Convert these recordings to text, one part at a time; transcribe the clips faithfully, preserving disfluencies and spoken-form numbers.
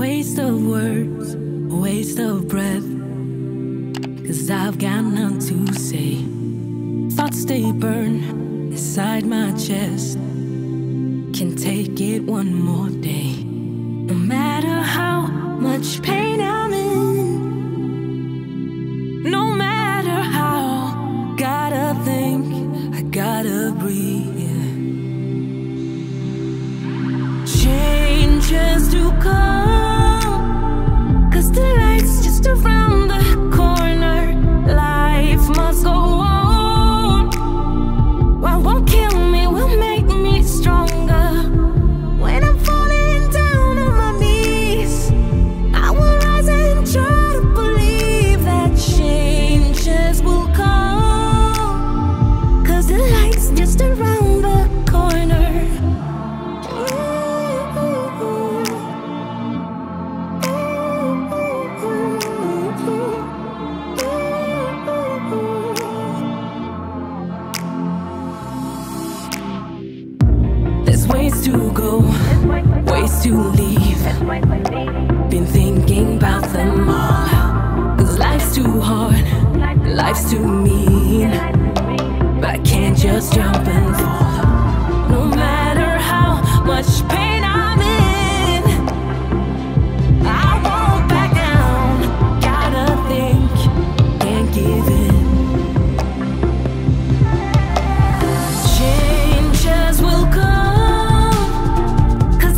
waste of words, a waste of breath, 'cause I've got none to say. Thoughts they burn inside my chest, can take it one more day. No matter how much pain I'm in, no matter how, gotta think, I gotta breathe. Change has to come, 'cause the light's just around the corner. Life must go on. What won't kill me will make me stronger. When I'm falling down on my knees, I will rise and try to believe that changes will come, 'cause the light's just around the corner. Ways to go, ways to leave. Been thinking about them all. 'Cause life's too hard, life's too mean, but I can't just jump and fall. No matter how much pain I'm in, I won't back down. Gotta think, can't give in. Changes will come,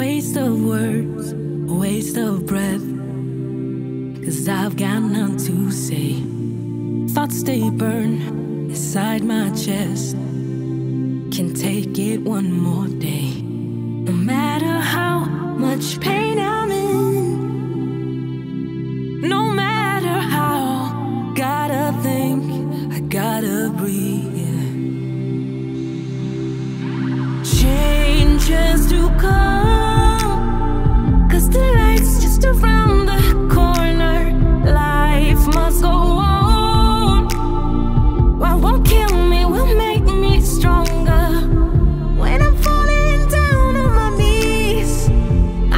waste of words, a waste of breath, 'cause I've got none to say. Thoughts they burn inside my chest, can take it one more day. No matter how much pain I'm in, no matter how, gotta think, I gotta breathe. Change has to come, 'cause the light's just around the corner. Life must go on. What won't kill me will make me stronger. When I'm falling down on my knees,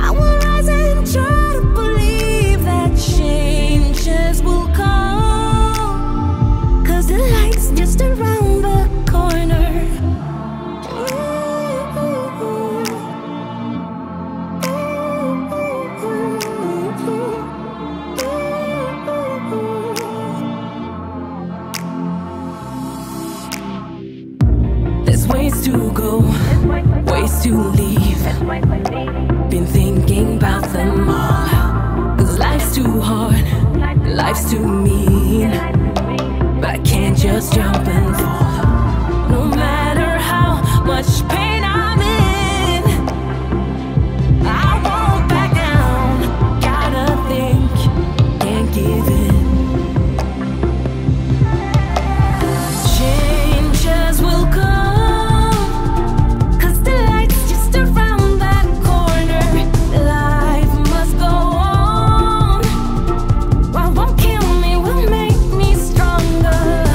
I will rise and try to believe that changes will come, 'cause the light's just around the corner. Ways to go, ways to leave. Been thinking about them all. 'Cause life's too hard, life's too mean, but I can't just jump and fall. No matter how much pain I'm in, I won't back down. Gotta think, can't give in. Changes will come, 'cause the light's just around that corner. Life must go on. What won't kill me will make me stronger.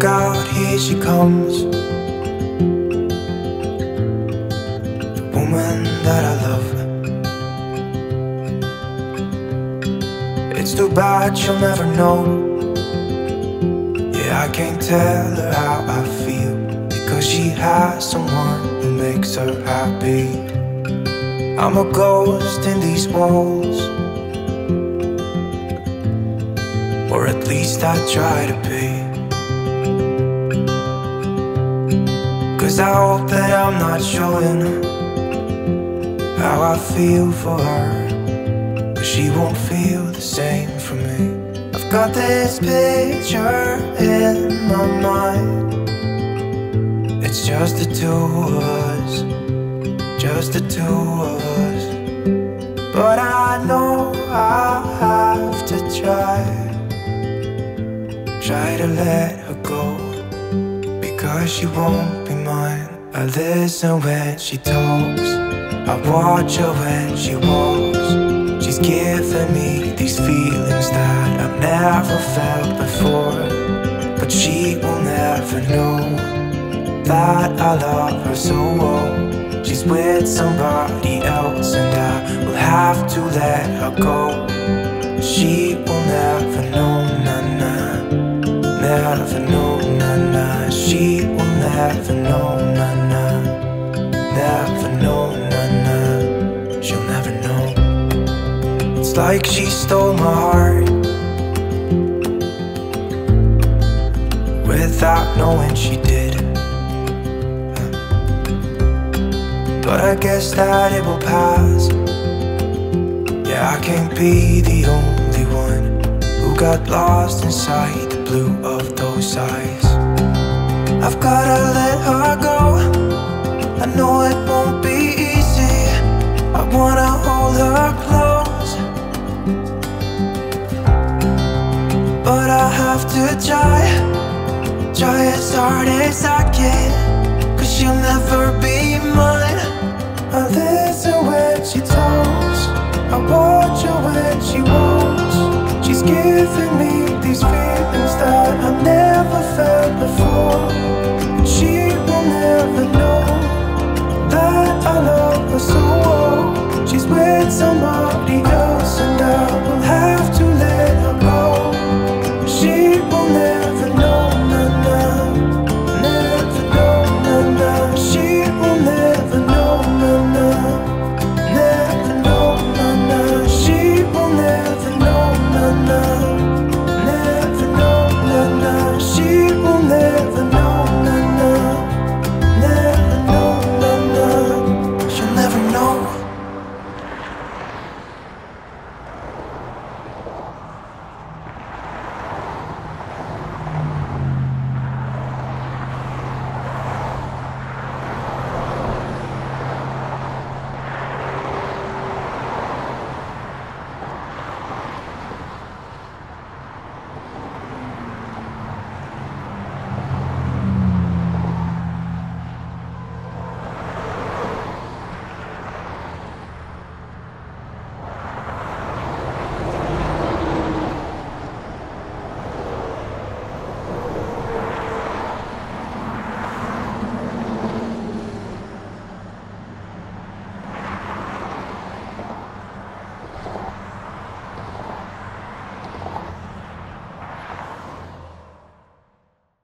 Look out, here she comes, the woman that I love. It's too bad she'll never know. Yeah, I can't tell her how I feel, because she has someone who makes her happy. I'm a ghost in these walls, or at least I try to be. 'Cause I hope that I'm not showing how I feel for her, but she won't feel the same for me. I've got this picture in my mind. It's just the two of us, just the two of us. But I know I have to try, try to let her go, because she won't. I listen when she talks, I watch her when she walks. She's given me these feelings that I've never felt before, but she will never know that I love her so well. She's with somebody else and I will have to let her go. She will never know, na-na, never know, na-na. She will never know, na-na, never know, na-na. She'll never know. It's like she stole my heart without knowing she did, but I guess that it will pass. Yeah, I can't be the only one who got lost inside the blue of those eyes. I've gotta let her go, I know it won't be easy. I wanna hold her close, but I have to try, try as hard as I can, 'cause she'll never be